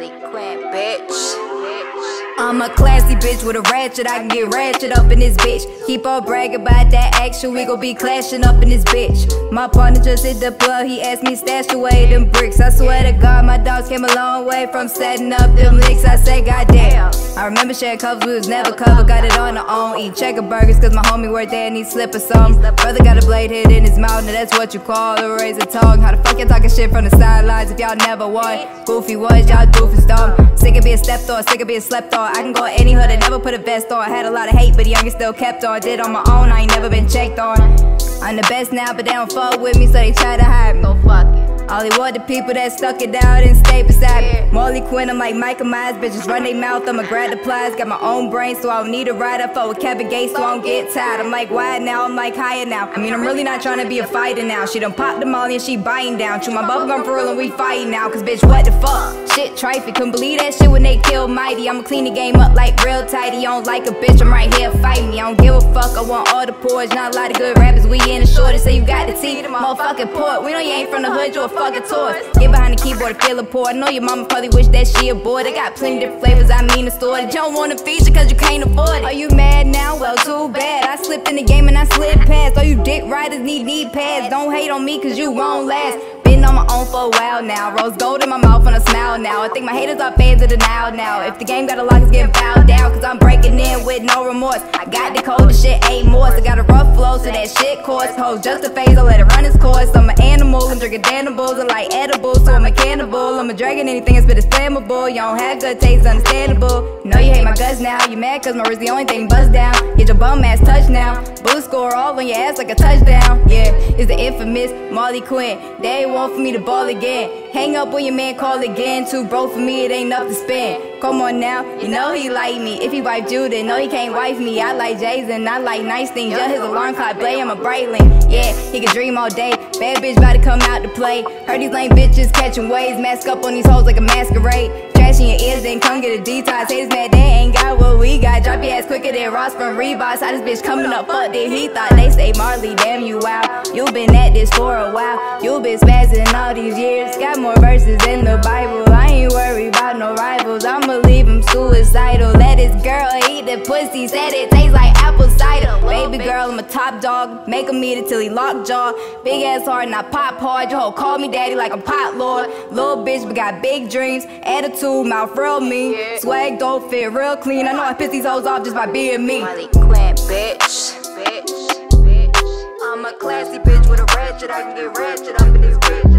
Harley Quinn, bitch. I'm a classy bitch with a ratchet, I can get ratchet up in this bitch. Keep on bragging about that action, we gon' be clashing up in this bitch. My partner just hit the plug, he asked me stash away them bricks. I swear to God, my dogs came a long way from setting up them licks. I say goddamn, I remember sharing covers, we was never covered. Got it on the own, eat checker burgers, cause my homie worked there and he slipped or something. Brother got a blade hit in his mouth, now that's what you call a razor tongue. How the fuck y'all talking shit from the sidelines if y'all never won? Goofy was, y'all doofus dumb. Sick of being stepped on, sick of being slept on. I can go any hood and never put a vest on. Had a lot of hate, but the youngest still kept on. Did on my own, I ain't never been checked on. I'm the best now, but they don't fuck with me, so they try to hide me. Go fuck it. All they want the people that stuck it out and stay beside me. Molly Quinn, I'm like Michael Myers, bitches run they mouth, I'ma grab the plies. Got my own brain, so I don't need a ride. I fuck with Kevin Gates, so I don't get tired. I'm like wide now, I'm like higher now. I mean, I'm really not trying to be a fighter now. She done popped the Molly and she biting down. Chew my bubblegum for real and we fighting now, cause bitch, what the fuck? Shit trifling, couldn't believe that shit when they killed Mighty. I'ma clean the game up like real tidy. I don't like a bitch, I'm right here fighting me. I don't give a fuck, I want all the porridge. Not a lot of good rappers, we in the shortest, so you got the tea, motherfucking port. We know you ain't from the hood, you a fucking tourist. Get behind the keyboard, feel a poor. I know your mama probably wish that she a boy. They got plenty different flavors, I mean the store. You don't want to feature cause you can't afford it. Are you mad now? Well, too bad. I slipped in the game and I slid past. All you dick riders need pads. Don't hate on me cause you won't last. Been on my own for a while now. Rose gold in my mouth and I smile now. I think my haters are fans of denial now. If the game got a lock, it's getting fouled down. Cause I'm breaking in with no remorse. I got the cold, the shit ain't morse. I got a rough flow, so that shit course. Hold just a phase, I let it run its course. I'm an animal, I'm drinking danables. I like edibles, so I'm a cannibal. I'm a dragon, anything that's been spammable. You don't have good taste, understandable. No, you hate my guts now. You mad cause my wrist the only thing bust down. Get your bum ass touched now. Blue score all on your ass like a touchdown. Yeah, it's the infamous Molly Quinn. They want for me to ball again. Hang up when your man call again. Too broke for me, it ain't enough to spend. Come on now, you know he like me. If he wiped you, then no he can't wife me. I like Jason, I like nice things. Yeah, his alarm clock play, I'm a Breitling. Yeah, he can dream all day. Bad bitch about to come out to play. Heard these lame bitches catching waves. Mask up on these hoes like a masquerade. Trash in your ears, then come get a detox. Haters mad, they ain't got what we got. Drop your ass quicker than Ross from Reeboks. How this bitch coming up, fuck did he thought. They say Marley, damn you wild. You been at this for a while. You been spazzing all these years. Got more verses in the Bible. I ain't worried about no rivals. I'ma leave him suicidal. Let this girl eat the pussy. Said it tastes like apple cider. Baby girl, I'm a top dog. Make him eat it till he lockjaw. Big ass hard and I pop hard. Yo, call me daddy like I'm pot lord. Little bitch, but got big dreams. Attitude, mouth real mean. Swag don't fit real clean. I know I piss these hoes off just by being me. Harley Quinn, bitch. I'm a classy bitch with a ratchet. I can get ratchet up in this bitch.